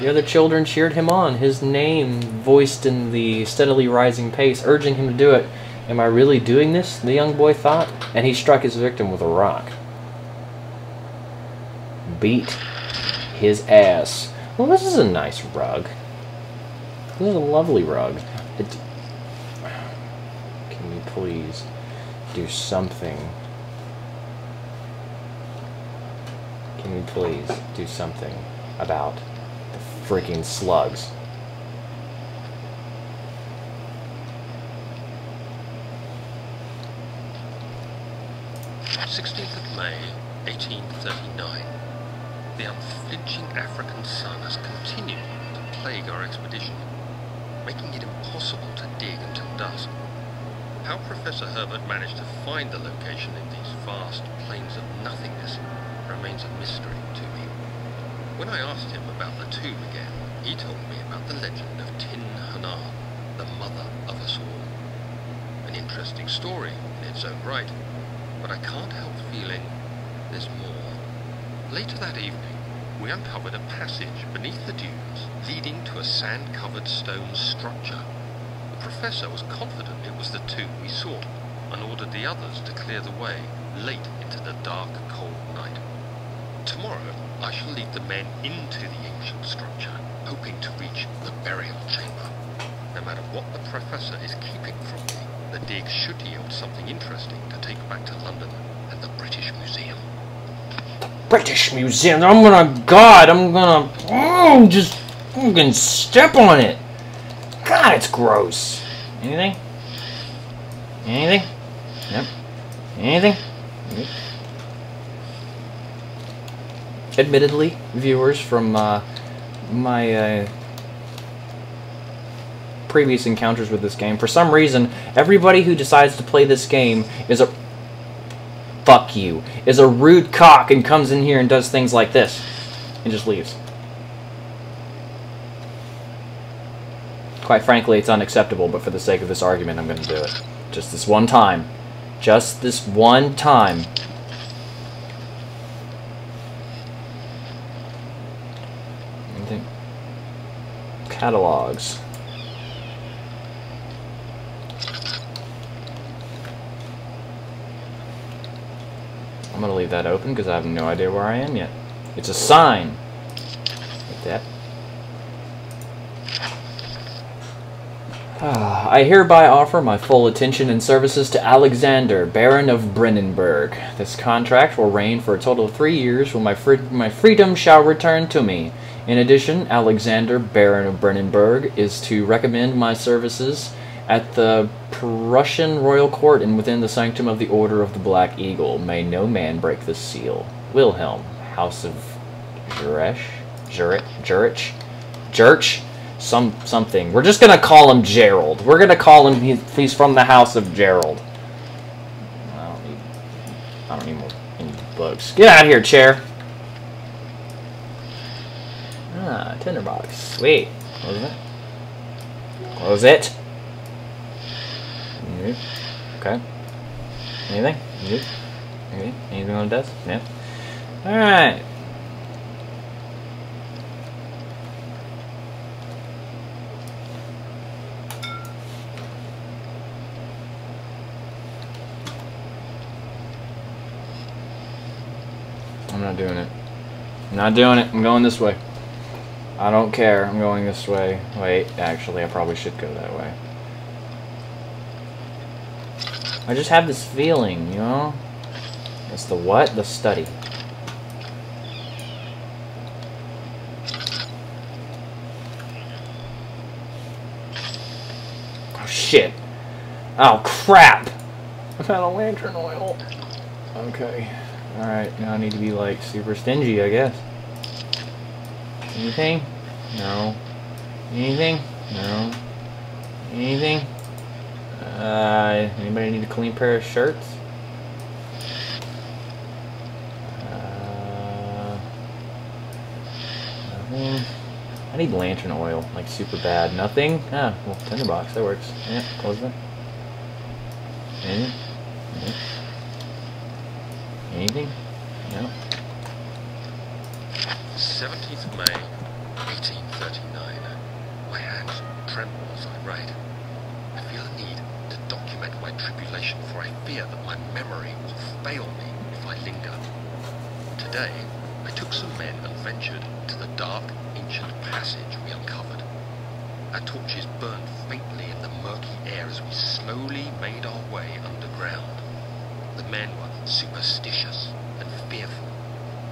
The other children cheered him on, his name voiced in the steadily rising pace, urging him to do it. Am I really doing this? The young boy thought, and he struck his victim with a rock. Beat his ass. Well, this is a nice rug. This is a lovely rug. Can you please do something? Can you please do something about the freaking slugs? May 16, 1839. The unflinching African sun has continued to plague our expedition, making it impossible to dig until dusk. How Professor Herbert managed to find the location in these vast plains of nothingness remains a mystery to me. When I asked him about the tomb again, he told me about the legend of Tin Hanar, the mother of us all. An interesting story in its own right, but I can't help feeling there's more. Later that evening, we uncovered a passage beneath the dunes leading to a sand-covered stone structure. The professor was confident it was the tomb we sought, and ordered the others to clear the way late into the dark, cold night. Tomorrow, I shall lead the men into the ancient structure, hoping to reach the burial chamber. No matter what the professor is keeping from me, the dig should yield something interesting to take back to London and the British Museum. British Museum. I'm gonna step on it. God, it's gross. Anything? Anything? Yep. Anything? Yep. Admittedly, viewers, from my previous encounters with this game, for some reason, everybody who decides to play this game is a fuck you, is a rude cock and comes in here and does things like this and just leaves. Quite frankly, it's unacceptable, but for the sake of this argument, I'm going to do it. Just this one time. Just this one time. Anything? Catalogs. I'm going to leave that open because I have no idea where I am yet. It's a sign. Like that. I hereby offer my full attention and services to Alexander, Baron of Brennenburg. This contract will reign for a total of 3 years, when my freedom shall return to me. In addition, Alexander, Baron of Brennenburg, is to recommend my services at the Prussian royal court and within the sanctum of the Order of the Black Eagle. May no man break the seal. Wilhelm, House of Jurich? Something. We're just gonna call him Gerald. We're gonna call him, he's from the House of Gerald. I don't need more books. Get out of here, chair! Ah, tinderbox. Sweet. Close it. Close it. Okay. Anything? Anything on the desk? Yeah. Alright. I'm not doing it. I'm not doing it. I'm going this way. I don't care. I'm going this way. Wait, actually, I probably should go that way. I just have this feeling, you know? It's the what? The study. Oh, shit. Oh, crap! I've had a lantern oil. Okay. Alright, now I need to be, like, super stingy, I guess. Anything? No. Anything? No. Anything? Anybody need a clean pair of shirts? Nothing. I need lantern oil, like super bad. Nothing? Ah, well, tinderbox, that works. Yeah, close that. Anything? Yeah. Anything? No. 17th May. 1839. My hand trembles, I write. I feel a need to document my tribulation, for I fear that my memory will fail me if I linger. Today, I took some men and ventured to the dark, ancient passage we uncovered. Our torches burned faintly in the murky air as we slowly made our way underground. The men were superstitious and fearful.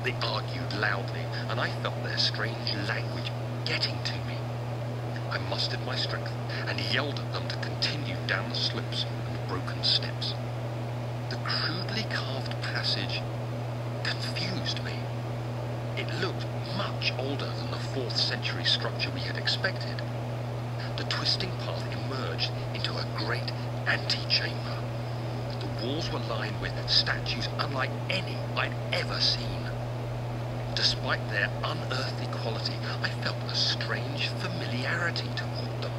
They argued loudly, and I felt their strange language getting to me. I mustered my strength and yelled at them to continue down the slips and broken steps. The crudely carved passage confused me. It looked much older than the 4th century structure we had expected. The twisting path emerged into a great antechamber. The walls were lined with statues unlike any I'd ever seen. Despite their unearthly quality, I felt a strange familiarity toward them,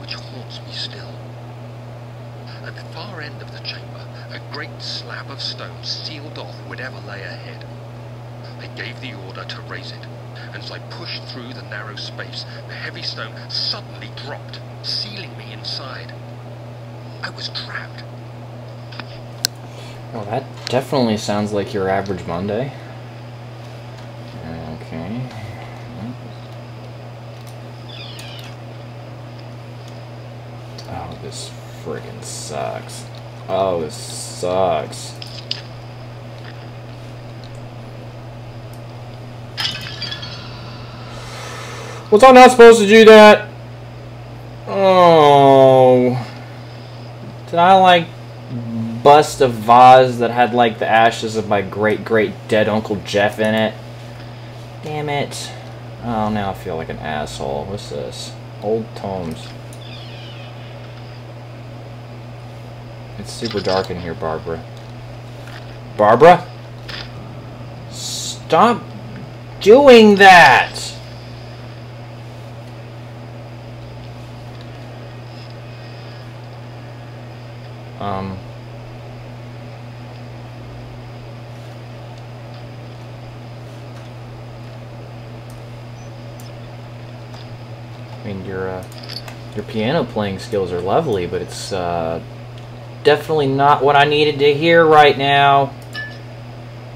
which haunts me still. At the far end of the chamber, a great slab of stone sealed off whatever lay ahead. I gave the order to raise it, and as I pushed through the narrow space, the heavy stone suddenly dropped, sealing me inside. I was trapped. Well, that definitely sounds like your average Monday. Okay. Oh, this friggin' sucks. Oh, this sucks. Was I not supposed to do that? Oh. Did I, like, bust a vase that had, like, the ashes of my great-great dead Uncle Jeff in it? Damn it. Oh, now I feel like an asshole. What's this? Old tomes. It's super dark in here, Barbara. Barbara? Stop doing that! I mean, your piano playing skills are lovely, but it's definitely not what I needed to hear right now.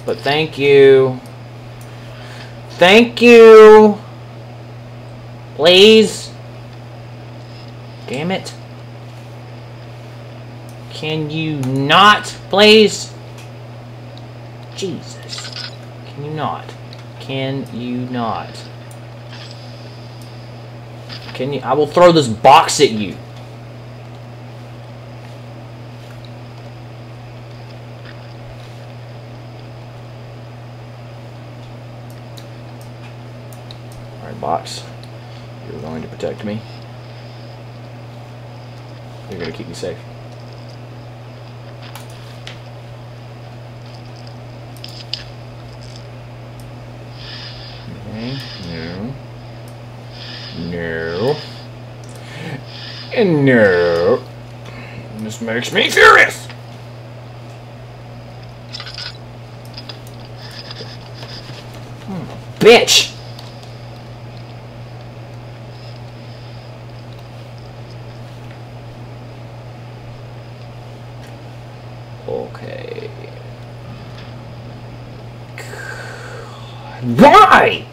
But thank you. Thank you. Please. Damn it. Can you not, please? Jesus. Can you not? Can you not? Can you? I will throw this box at you. Alright, box. You're going to protect me. You're going to keep me safe. No. No. And no. This makes me furious! Oh, bitch! Okay. Why?!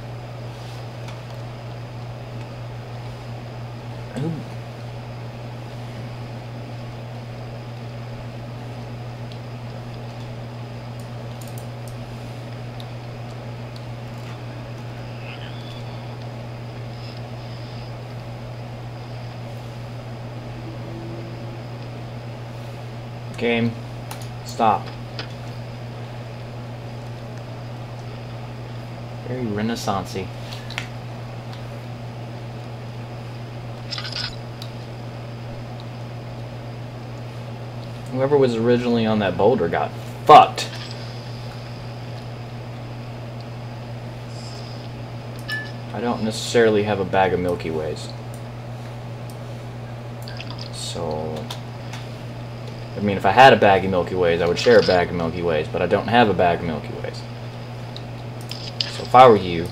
Game. Stop. Very Renaissance-y. Whoever was originally on that boulder got fucked. I don't necessarily have a bag of Milky Ways. So... I mean, if I had a bag of Milky Ways, I would share a bag of Milky Ways, but I don't have a bag of Milky Ways. So if I were you,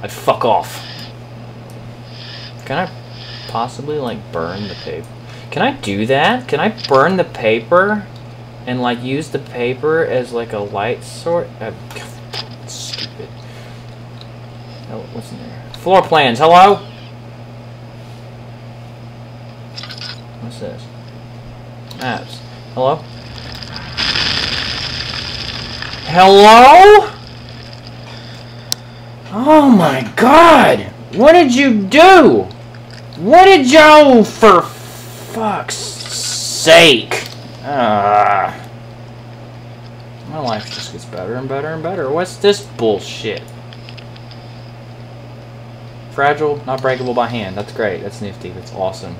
I'd fuck off. Can I possibly, like, burn the paper? Can I do that? Can I burn the paper and, like, use the paper as, like, a light source? Stupid. Oh, what's in there? Floor plans, hello? What's this? Maps. Hello? Hello? Oh my god! What did you do? What did y'all, for fuck's sake? My life just gets better and better and better. What's this bullshit? Fragile, not breakable by hand. That's great. That's nifty. That's awesome.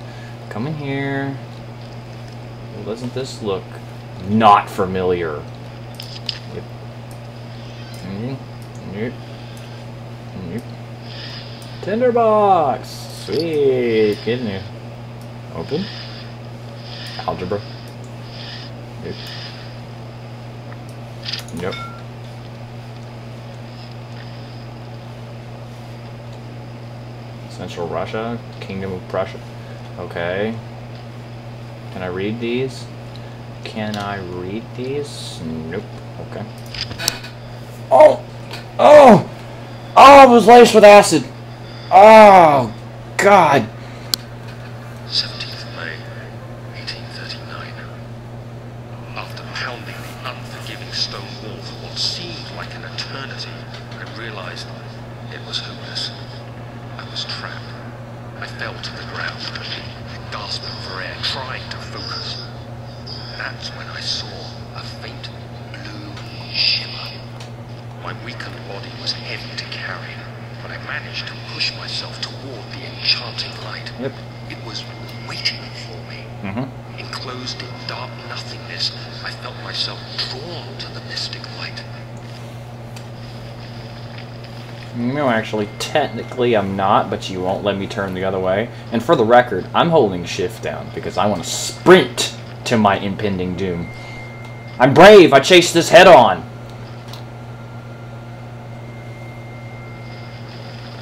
Come in here. Well, doesn't this look not familiar? Yep. Mm-hmm. Yep. Yep. Tinderbox! Sweet! Get in there. Open. Algebra. Yep. Yep. Central Russia. Kingdom of Prussia. Okay. Can I read these? Can I read these? Nope. Okay. Oh! Oh! Oh, it was laced with acid. Oh, God. 17th May, 1839. After pounding the unforgiving stone wall for what seemed like an eternity, I realized it was hopeless. I was trapped. I fell to the ground, gasping for air, trying to focus. That's when I saw a faint blue shimmer. My weakened body was heavy to carry, but I managed to push myself toward the enchanting light. Yep. It was waiting for me. Mm-hmm. Enclosed in dark nothingness, I felt myself drawn to the mystic light. No, actually, technically I'm not, but you won't let me turn the other way. And for the record, I'm holding shift down because I want to sprint to my impending doom. I'm brave. I chase this head on.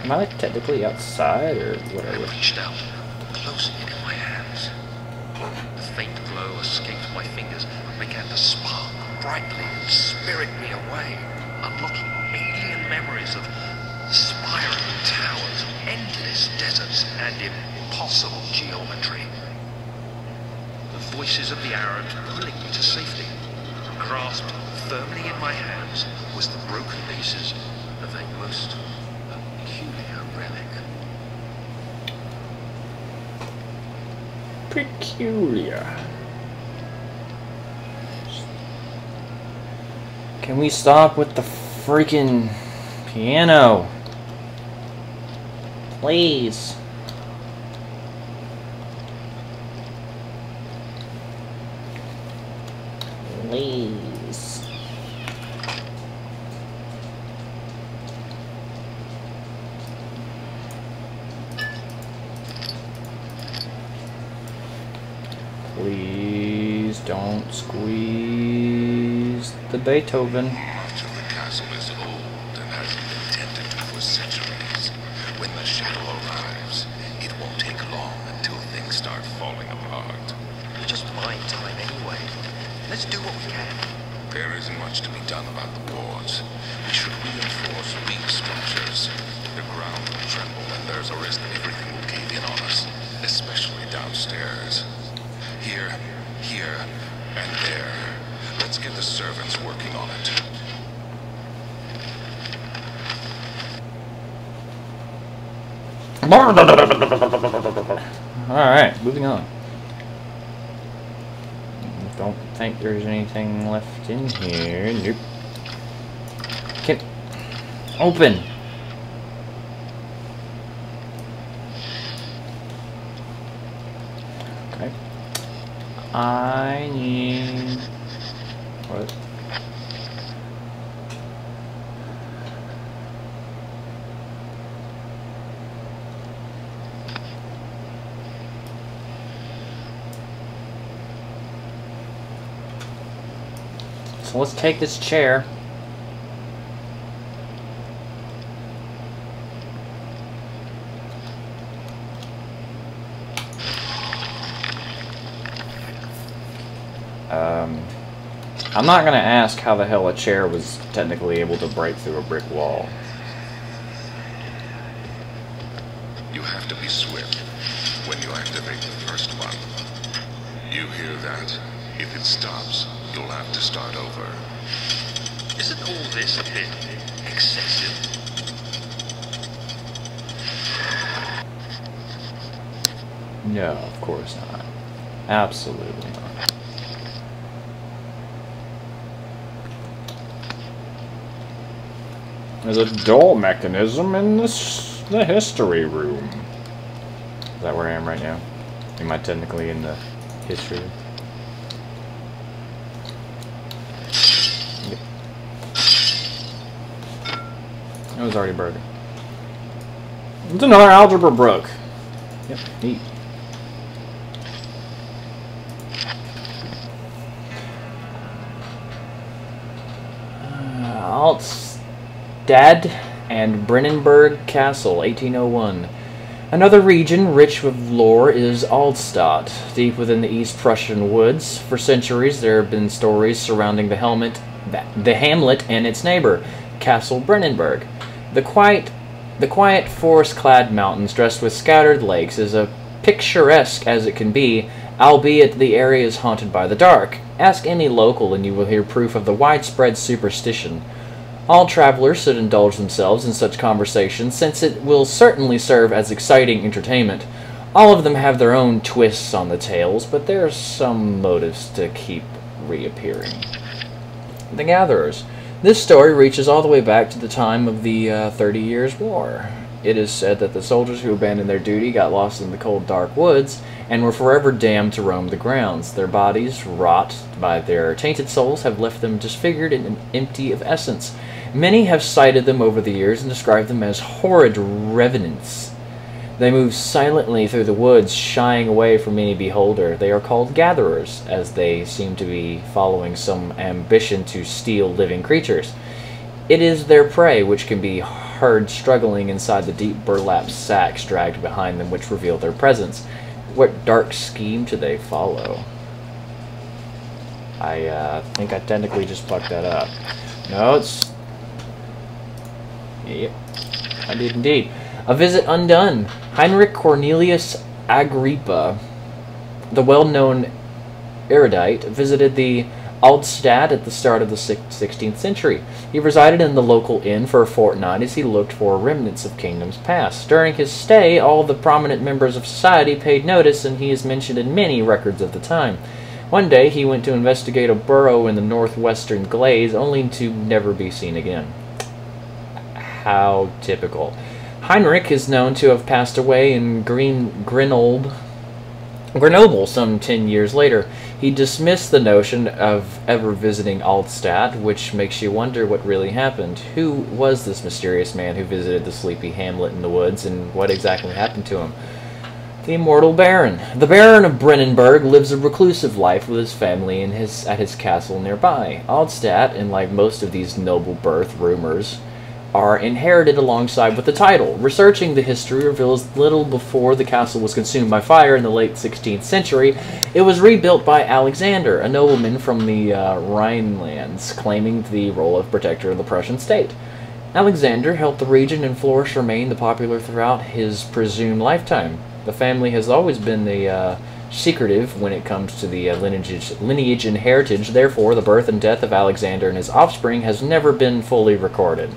Am I, like, technically outside or whatever? I reached out, closing it in my hands. The faint glow escaped my fingers and began to spark brightly and spirit me away, unlocking alien memories of spiraling towers, endless deserts, and impossible geometry. The voices of the Arabs pulling me to safety. Grasped firmly in my hands was the broken pieces of a most peculiar relic. Peculiar. Can we stop with the freaking piano? Please. Please. Please don't squeeze the Beethoven. Alright, moving on. Don't think there's anything left in here. Nope. Can't open. Okay. I need... What? So let's take this chair. I'm not going to ask how the hell a chair was technically able to break through a brick wall. You have to be swift when you activate the first one. You hear that? If it stops, you'll have to start over. Isn't all this a bit excessive? No, of course not. Absolutely not. There's a door mechanism in the history room. Is that where I am right now? Am I technically in the history room? It was already broken. It's another algebra broke. Yep, neat. Altstadt and Brennenburg Castle, 1801. Another region rich with lore is Altstadt, deep within the East Prussian woods. For centuries, there have been stories surrounding the hamlet and its neighbor, Castle Brennenburg. The quiet forest-clad mountains dressed with scattered lakes is as picturesque as it can be, albeit the area is haunted by the dark. Ask any local and you will hear proof of the widespread superstition. All travelers should indulge themselves in such conversations, since it will certainly serve as exciting entertainment. All of them have their own twists on the tales, but there are some motives to keep reappearing. The Gatherers. This story reaches all the way back to the time of the 30 Years' War. It is said that the soldiers who abandoned their duty got lost in the cold, dark woods and were forever damned to roam the grounds. Their bodies, rot by their tainted souls, have left them disfigured and empty of essence. Many have cited them over the years and described them as horrid revenants. They move silently through the woods, shying away from any beholder. They are called gatherers, as they seem to be following some ambition to steal living creatures. It is their prey, which can be heard struggling inside the deep burlap sacks dragged behind them, which reveal their presence. What dark scheme do they follow? I think I technically just fucked that up. No, it's... Yep, I did indeed. A Visit Undone. Heinrich Cornelius Agrippa, the well-known erudite, visited the Altstadt at the start of the 16th century. He resided in the local inn for a fortnight as he looked for remnants of kingdoms past. During his stay, all the prominent members of society paid notice, and he is mentioned in many records of the time. One day, he went to investigate a burrow in the northwestern glades, only to never be seen again. How typical. Heinrich is known to have passed away in Grenoble some 10 years later. He dismissed the notion of ever visiting Altstadt, which makes you wonder what really happened. Who was this mysterious man who visited the sleepy hamlet in the woods, and what exactly happened to him? The Immortal Baron. The Baron of Brennenburg lives a reclusive life with his family in at his castle nearby. Altstadt, and like most of these noble birth rumors, are inherited alongside with the title. Researching the history reveals little before the castle was consumed by fire in the late 16th century. It was rebuilt by Alexander, a nobleman from the Rhinelands, claiming the role of protector of the Prussian state. Alexander helped the region and flourish remained the popular throughout his presumed lifetime. The family has always been the secretive when it comes to the lineage and heritage. Therefore, the birth and death of Alexander and his offspring has never been fully recorded.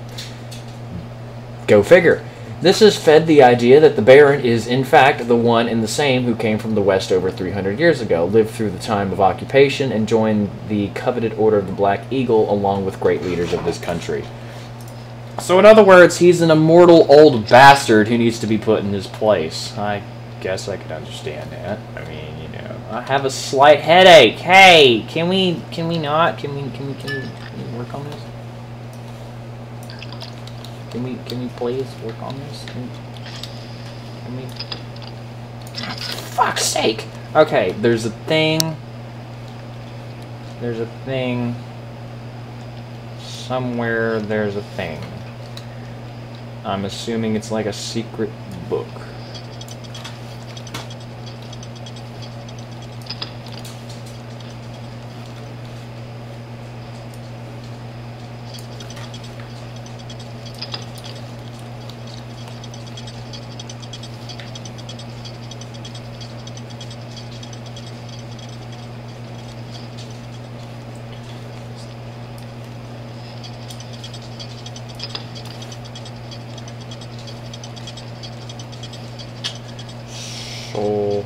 Go figure. This has fed the idea that the Baron is, in fact, the one and the same who came from the West over 300 years ago, lived through the time of occupation, and joined the coveted Order of the Black Eagle along with great leaders of this country. So, in other words, he's an immortal old bastard who needs to be put in his place. I guess I can understand that. I mean, you know, I have a slight headache. Hey, can we work on this? Can we please work on this? Can we? Oh, for fuck's sake! Okay, there's a thing. There's a thing. Somewhere there's a thing. I'm assuming it's like a secret book. Castle.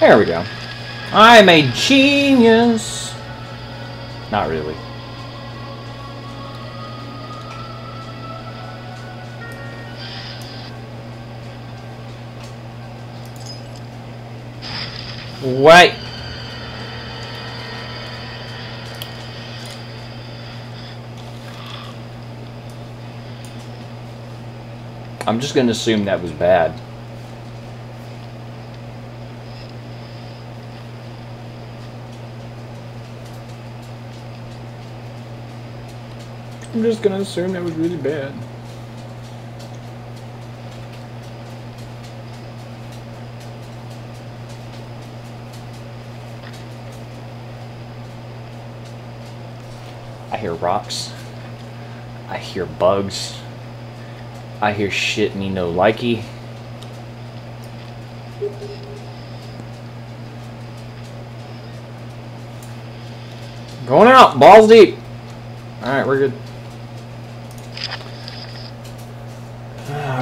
There we go. I'm a genius! Not really. Wait! I'm just gonna assume that was bad. I'm just gonna assume that was really bad. I hear rocks. I hear bugs. I hear shit me no likey. Going out, balls deep. Alright, we're good.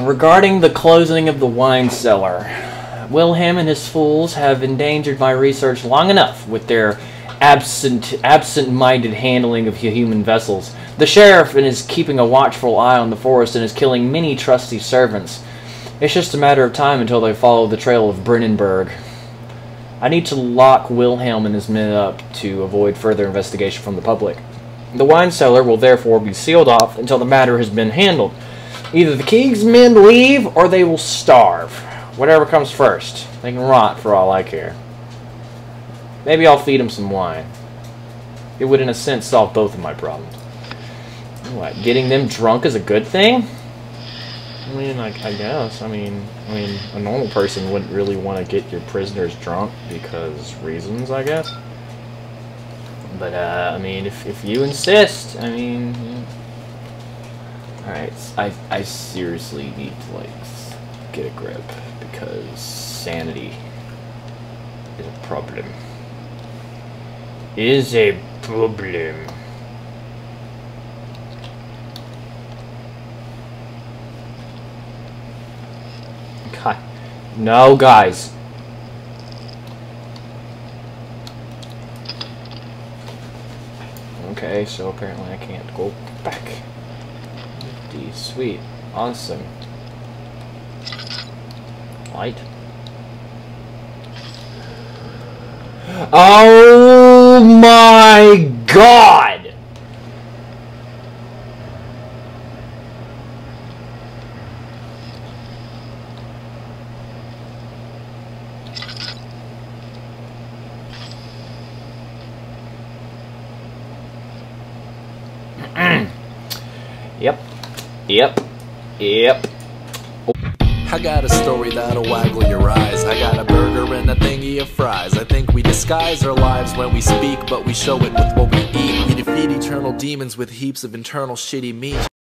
Regarding the closing of the wine cellar, Wilhelm and his fools have endangered my research long enough with their absent-minded handling of human vessels. The sheriff is keeping a watchful eye on the forest and is killing many trusty servants. It's just a matter of time until they follow the trail of Brennenburg. I need to lock Wilhelm and his men up to avoid further investigation from the public. The wine cellar will therefore be sealed off until the matter has been handled. Either the king's men leave, or they will starve. Whatever comes first. They can rot for all I care. Maybe I'll feed them some wine. It would, in a sense, solve both of my problems. What, getting them drunk is a good thing? I mean, I guess. I mean, a normal person wouldn't really want to get your prisoners drunk because reasons, I guess. But, I mean, if you insist, I mean... Alright, I seriously need to, get a grip, because sanity is a problem. Is a problem. God. No, guys. Okay, so apparently I can't go back. Sweet. Awesome. Light. Oh my God! Yep. Yep. I got a story that'll waggle your eyes. I got a burger and a thingy of fries. I think we disguise our lives when we speak, but we show it with what we eat. We defeat eternal demons with heaps of internal shitty meat.